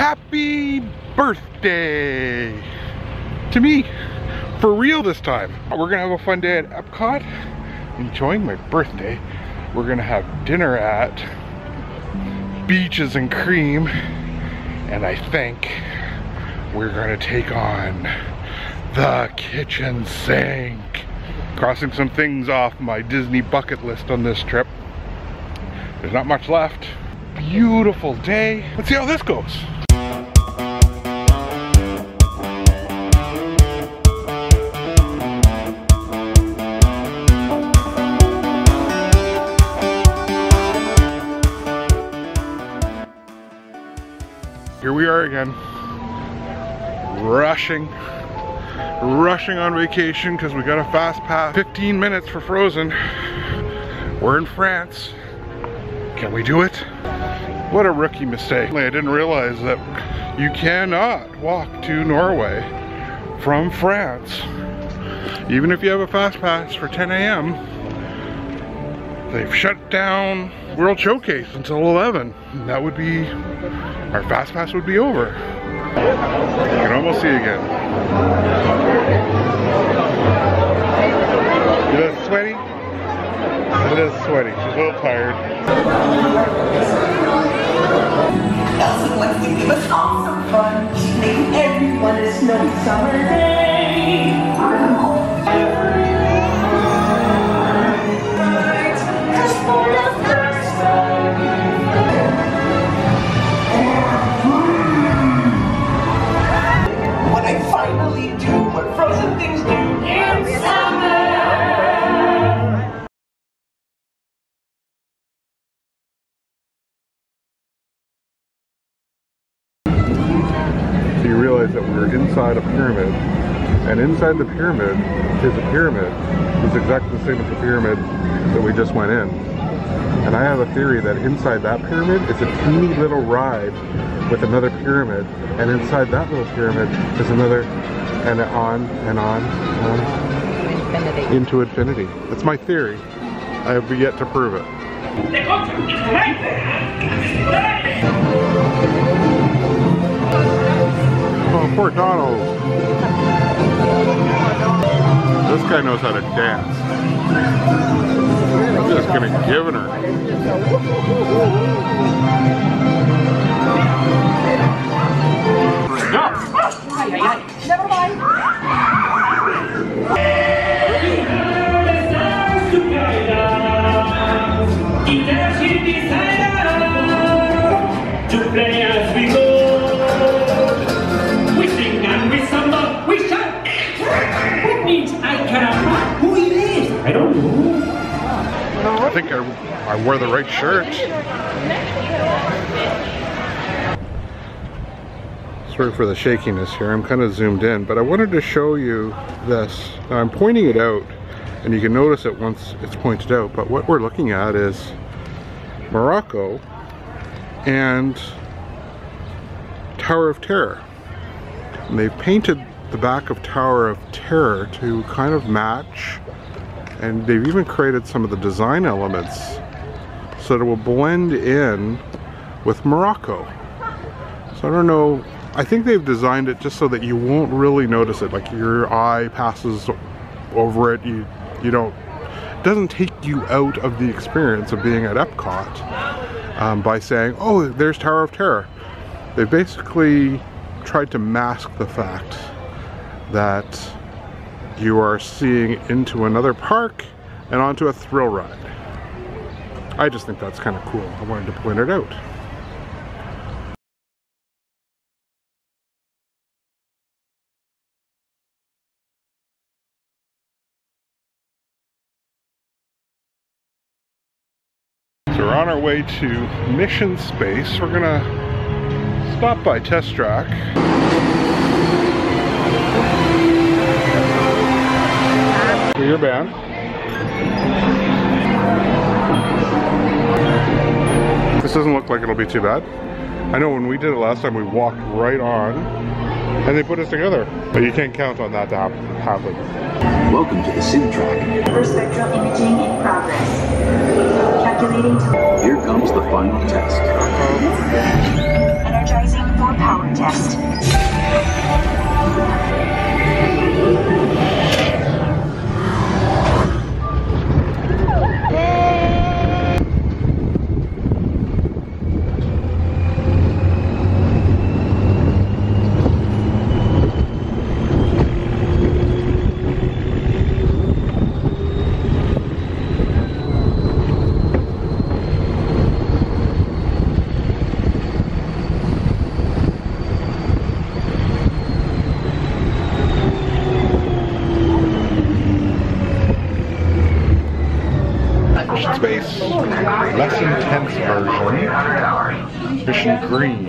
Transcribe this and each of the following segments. happy birthday to me. For real this time. We're gonna have a fun day at Epcot, enjoying my birthday. We're gonna have dinner at Beaches and Cream, and I think we're gonna take on the Kitchen Sink. Crossing some things off my Disney bucket list on this trip. There's not much left. Beautiful day. Let's see how this goes. Here we are again, rushing on vacation because we got a fast pass. 15 minutes for Frozen. We're in France. Can we do it? What a rookie mistake. I didn't realize that you cannot walk to Norway from France. Even if you have a fast pass for 10 a.m., they've shut down World Showcase until 11. And that would be, our fast pass would be over. You can almost see again. A little sweaty. A little sweaty. She's a little tired. Elsa wants to give us all some fun. She's making everyone a snowy summer day. That we were inside a pyramid, and inside the pyramid is a pyramid that's exactly the same as the pyramid that we just went in. And I have a theory that inside that pyramid is a teeny little ride with another pyramid, and inside that little pyramid is another, and on and on into infinity. That's my theory. I have yet to prove it. Oh, poor Donald. This guy knows how to dance. I'm just gonna give it her. Never mind. I think I wore the right shirt. Sorry for the shakiness here. I'm kind of zoomed in, but I wanted to show you this. Now I'm pointing it out, and you can notice it once it's pointed out, but what we're looking at is Morocco and Tower of Terror. And they've painted the back of Tower of Terror to kind of match, and they've even created some of the design elements so that it will blend in with Morocco. So I don't know, I think they've designed it just so that you won't really notice it, like your eye passes over it, you don't, it doesn't take you out of the experience of being at Epcot by saying, oh, there's Tower of Terror. They basically tried to mask the fact that you are seeing into another park and onto a thrill ride. I just think that's kind of cool. I wanted to point it out. So we're on our way to Mission Space. We're gonna stop by Test Track. So you're banned. This doesn't look like it'll be too bad. I know when we did it last time, we walked right on, and they put us together. But you can't count on that to happen. Welcome to the SimTrack. First spectral imaging in progress. Calculating. Here comes the final test. Energizing for power. less intense version, Mission Green.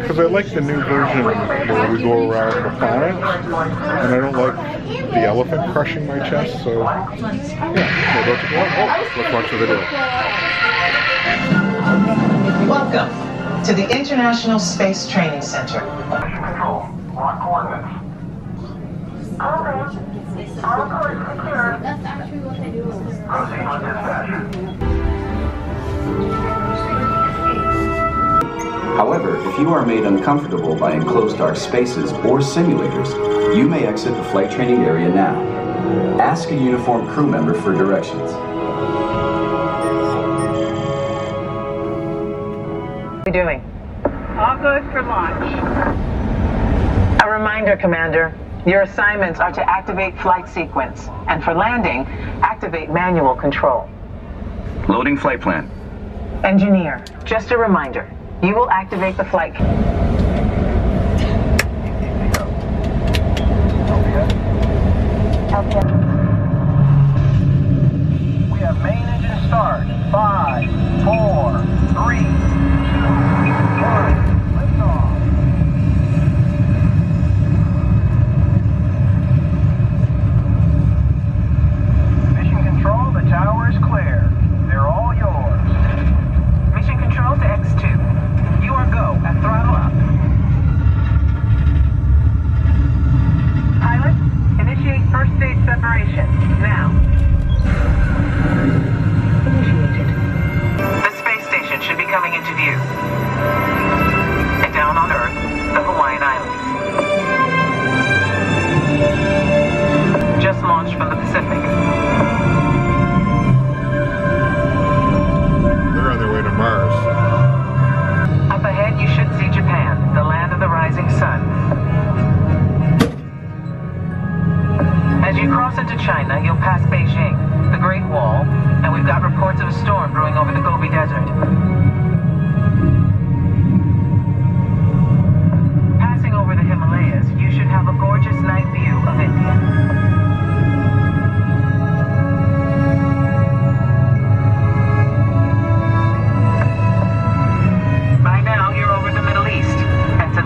Because I like the new version where we go around the planet, and I don't like the elephant crushing my chest, so yeah, so that's let's watch the video. Welcome to the International Space Training Center. Mission control, lock coordinates. All codes secure. That's actually what I do. Proceed on dispatch. However, if you are made uncomfortable by enclosed dark spaces or simulators, you may exit the flight training area now. Ask a uniformed crew member for directions. What are you doing? All good for launch. A reminder, Commander. Your assignments are to activate flight sequence, and for landing, activate manual control. Loading flight plan. Engineer, just a reminder, you will activate the flight. We have main engine start. 5, 4, 3, 2, 1. Tower is clear. They're all yours. Mission control to X2. You are go and throttle up. Pilot, initiate first stage separation. Now. Initiated. The space station should be coming into view. And down on Earth, the Hawaiian Islands. Just launched from the Pacific. Mars. Up ahead, you should see Japan, the land of the rising sun. As you cross into China, you'll pass Beijing, the Great Wall, and we've got reports of a storm brewing over the Gobi Desert. Passing over the Himalayas, you should have a gorgeous night view of India.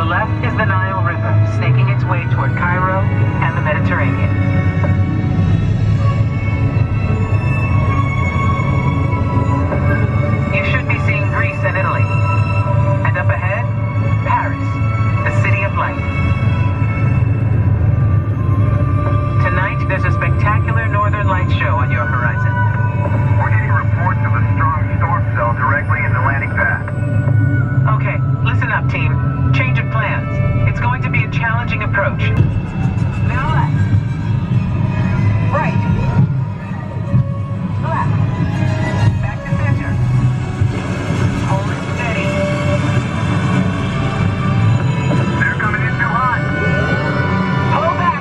Left is the Nile River, snaking its way toward Cairo and the Mediterranean. You should be seeing Greece and Italy. And up ahead, Paris, the city of light. Tonight, there's a spectacular northern light show on your horizon. We're getting reports of a strong storm cell directly in the landing pad. Okay, listen up, team. Change of plans. It's going to be a challenging approach. Now left. Right. Left. Back to center. Hold it steady. They're coming in too hot. Pull back.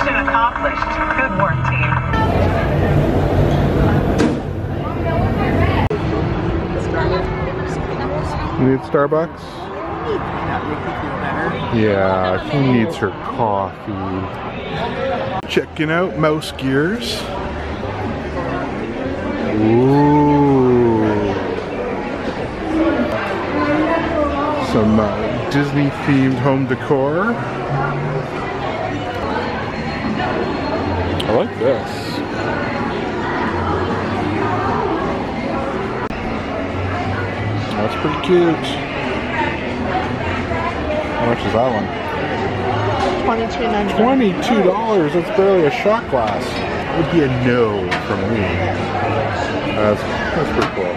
Accomplished. Good work, team. You need Starbucks? Yeah, who needs her coffee? Checking out Mouse Gears. Ooh. Some Disney-themed home decor. I like this. That's pretty cute. How much is that one? $22.99. $22? That's barely a shot glass. That would be a no from me. That's pretty cool.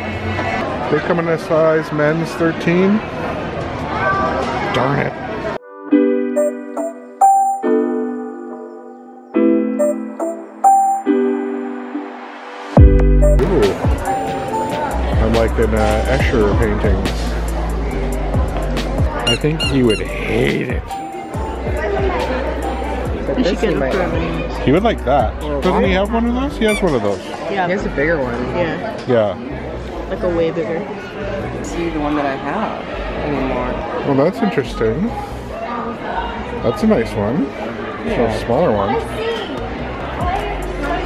They come in a size men's 13. Darn it. Like in Escher paintings. I think he would hate it. He would like that. Doesn't he have one of those? He has one of those. Yeah. He has a bigger one. Yeah. Yeah. Like a way bigger. I don't see the one that I have anymore. Well, that's interesting. That's a nice one. Yeah. So a smaller one.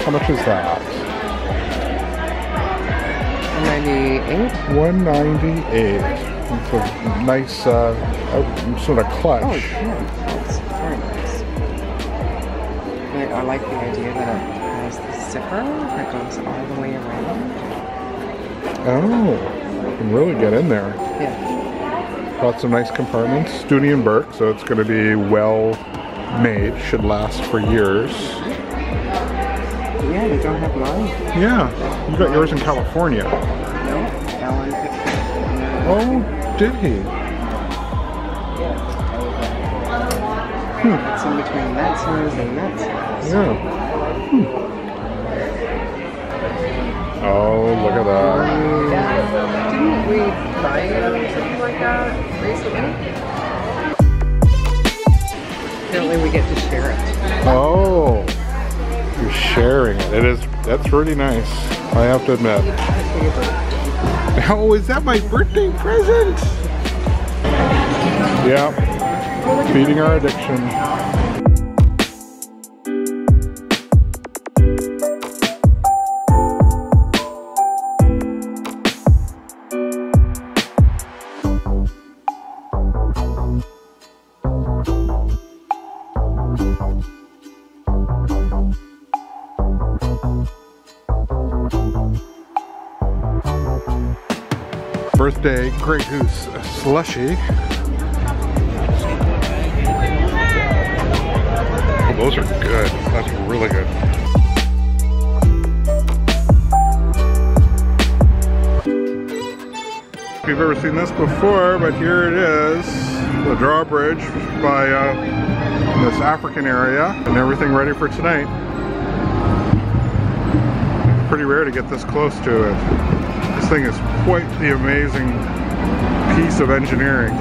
How much is that? $198. $198. It's a nice sort of clutch. Oh, yeah. That's very nice. I like the idea that it has the zipper that goes all the way around. Oh, you can really get in there. Yeah. Lots of nice compartments. Studi and Burke, so it's going to be well made. Should last for years. Yeah, you don't have mine. Yeah, you got yours in California. No, Alan picked it. Oh, did he? It's in between that size and that size. Yeah. Oh, look at that. Yeah. Didn't we buy it or something like that recently? Apparently we get to share it. Oh. You're sharing it. It is, that's really nice. I have to admit. Oh, is that my birthday present? Yeah. Feeding our addiction. Birthday Great Goose slushy. Those are good. That's really good. If you've ever seen this before, but here it is. The drawbridge by this African area and everything ready for tonight. Pretty rare to get this close to it. This thing is quite the amazing piece of engineering.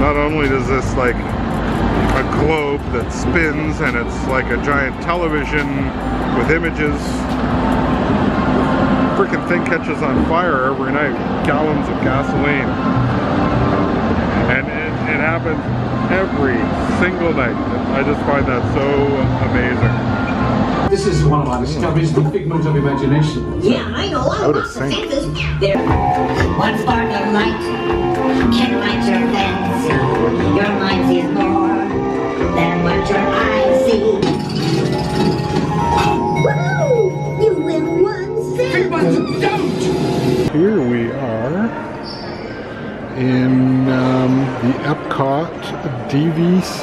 Not only does this like a globe that spins and it's like a giant television with images. The freaking thing catches on fire every night, gallons of gasoline. And it happens every single night. I just find that so amazing. This is one of our discoveries, the figment of imagination. Yeah, I know, I love the senses. One spark of light can light your lens. Your mind sees more than what your eyes see. Woo! You win one thing. Here we are in the Epcot DVC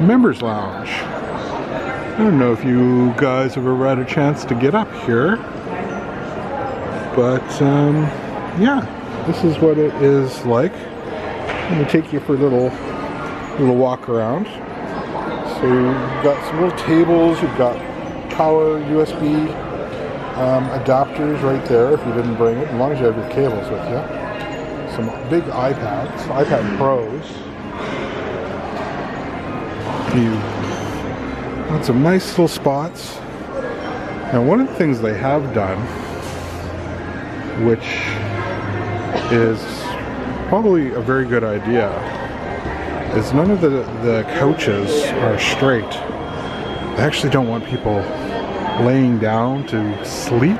Members Lounge. I don't know if you guys have ever had a chance to get up here, but yeah, this is what it is like. I'm going to take you for a little walk around. So you've got some little tables, you've got power USB adapters right there if you didn't bring it, as long as you have your cables with you. Some big iPads, iPad Pros. You've got some nice little spots. Now one of the things they have done, which is probably a very good idea, is none of the couches are straight. They actually don't want people laying down to sleep,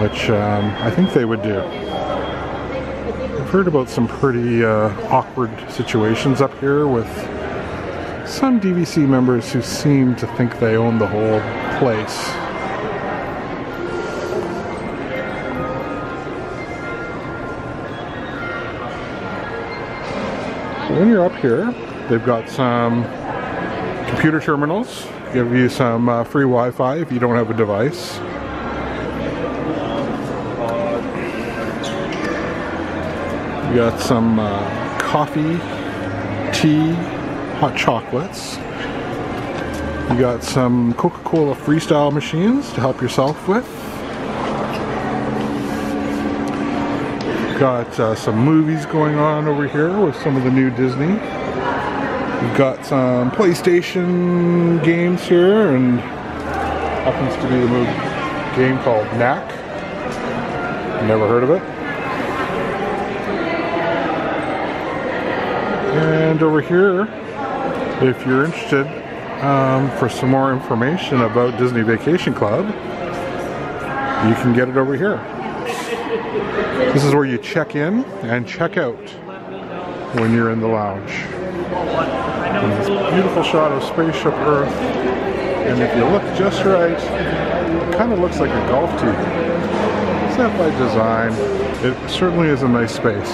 which I think they would do. I've heard about some pretty awkward situations up here with some DVC members who seem to think they own the whole place. When you're up here, they've got some computer terminals, give you some free Wi-Fi if you don't have a device. You got some coffee, tea, hot chocolates. You got some Coca-Cola freestyle machines to help yourself with. Got some movies going on over here with some of the new Disney. We've got some PlayStation games here, and happens to be a game called Knack. Never heard of it. And over here, if you're interested for some more information about Disney Vacation Club, you can get it over here. This is where you check in and check out when you're in the lounge. And this beautiful shot of Spaceship Earth, and if you look just right, it kind of looks like a golf tee. It's not by design. It certainly is a nice space.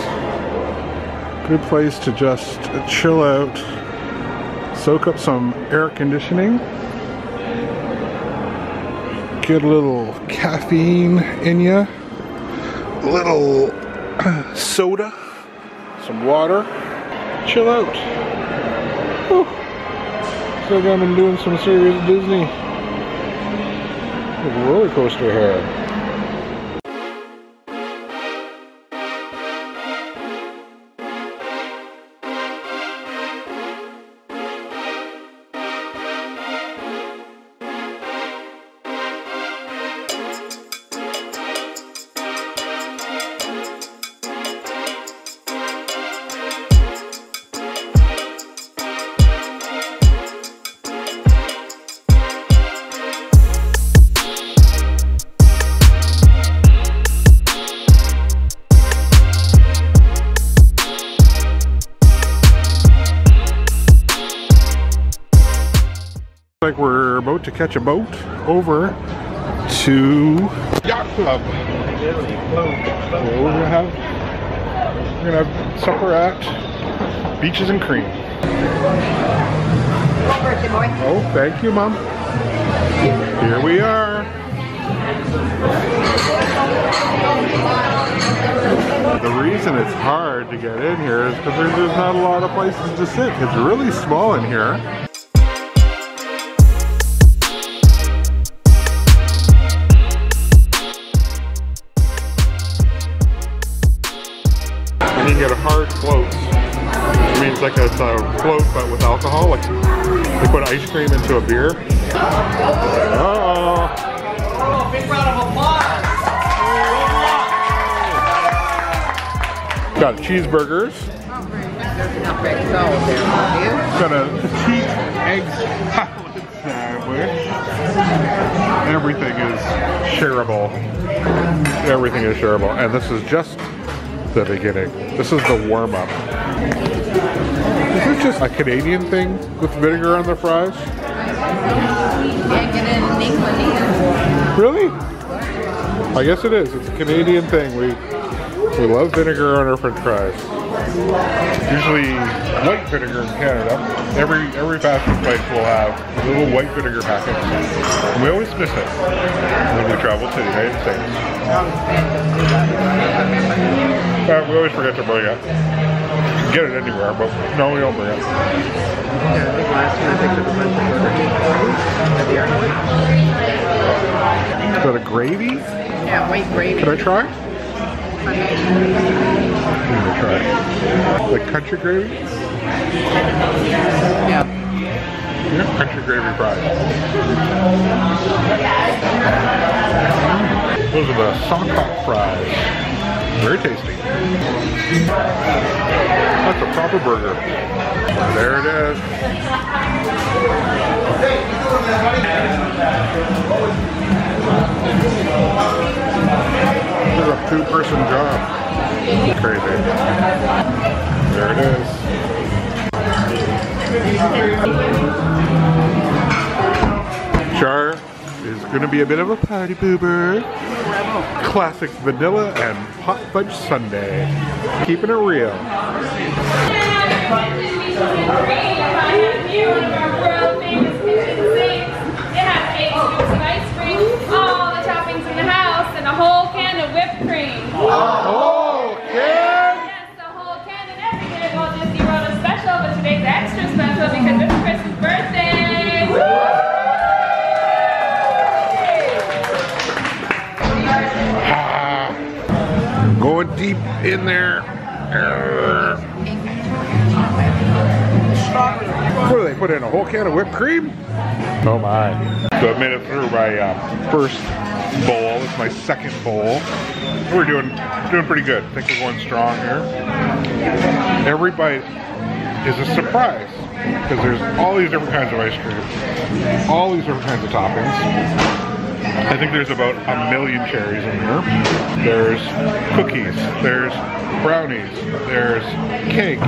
Good place to just chill out, soak up some air conditioning, get a little caffeine in you, a little soda, some water, chill out. Whew. So I've been doing some serious Disney. There's a roller coaster here. Like we're about to catch a boat over to Yacht Club. We're gonna have supper at Beaches and Cream. Oh, thank you, Mom. Here we are. The reason it's hard to get in here is because there's not a lot of places to sit. It's really small in here. Get a hard float, which means like it's a float but with alcohol, like they put ice cream into a beer. Oh, big round of applause. Got cheeseburgers. Got a petite egg salad sandwich. Everything is shareable. Everything is shareable. And this is just the beginning. This is the warm-up. Is this just a Canadian thing with vinegar on the fries? Really? I guess it is. It's a Canadian thing. We love vinegar on our french fries. Usually white vinegar in Canada. Every fast food place will have a little white vinegar packet. And we always miss it when we travel to the United States. We always forget to bring it. You can get it anywhere, but no, we don't bring it. Yeah, I think last time I picked up a bunch of burgers. Is that a gravy? Yeah, white gravy. Can I try? I'm gonna try. Like country gravy? Yeah. Yeah, country gravy fries. Those are the sock hot fries. Very tasty. That's a proper burger. There it is. This is a two-person job. Crazy. There it is. Char is going to be a bit of a party pooper. Classic vanilla and hot fudge sundae. Keeping it real. It has egg scoops and ice cream, all the toppings in the house, and a whole can of whipped cream. A whole can? Yes, a whole can, and every year at Walt Disney World is special, but today's extra special because it's Chris's birthday. Woo! Going deep in there. What do they put in, a whole can of whipped cream? Oh my. So I made it through my first bowl. It's my second bowl. We're doing pretty good. I think we're going strong here. Every bite is a surprise because there's all these different kinds of ice cream, all these different kinds of toppings. I think there's about 1 million cherries in here. There's cookies, there's brownies, there's cake,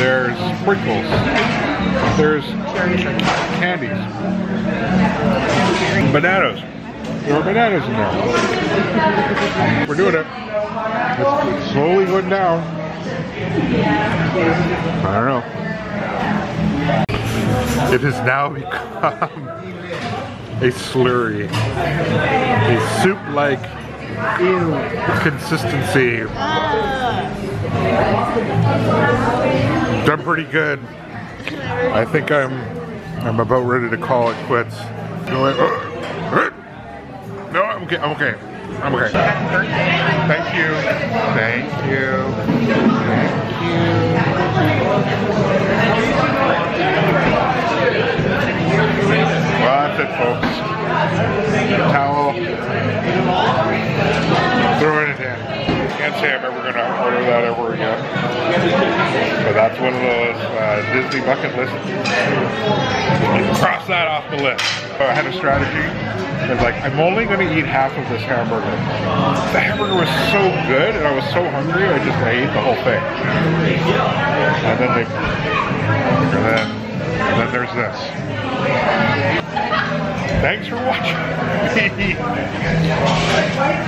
there's sprinkles, there's candies, bananas. There are bananas in there. We're doing it. It's slowly going down. I don't know. It has now become a slurry, a soup-like consistency. Done pretty good. I think I'm about ready to call it quits. No, I'm okay. I'm okay. I'm okay. Thank you. Thank you. Thank you. Well, that's it, folks. Towel. Throwing it in. Can't say I'm ever going to order that ever again. But that's one of those Disney bucket lists. Cross that off the list. So I had a strategy. I was like, I'm only going to eat half of this hamburger. The hamburger was so good, and I was so hungry, I ate the whole thing. And then they... And then there's this. Thanks for watching.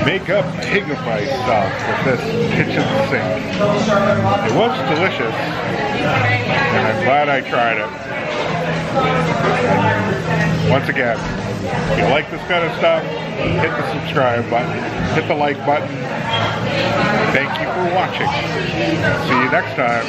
Make up Tiggify sauce with this kitchen sink. It was delicious, and I'm glad I tried it. And once again, if you like this kind of stuff, hit the subscribe button, hit the like button. Thank you for watching. See you next time.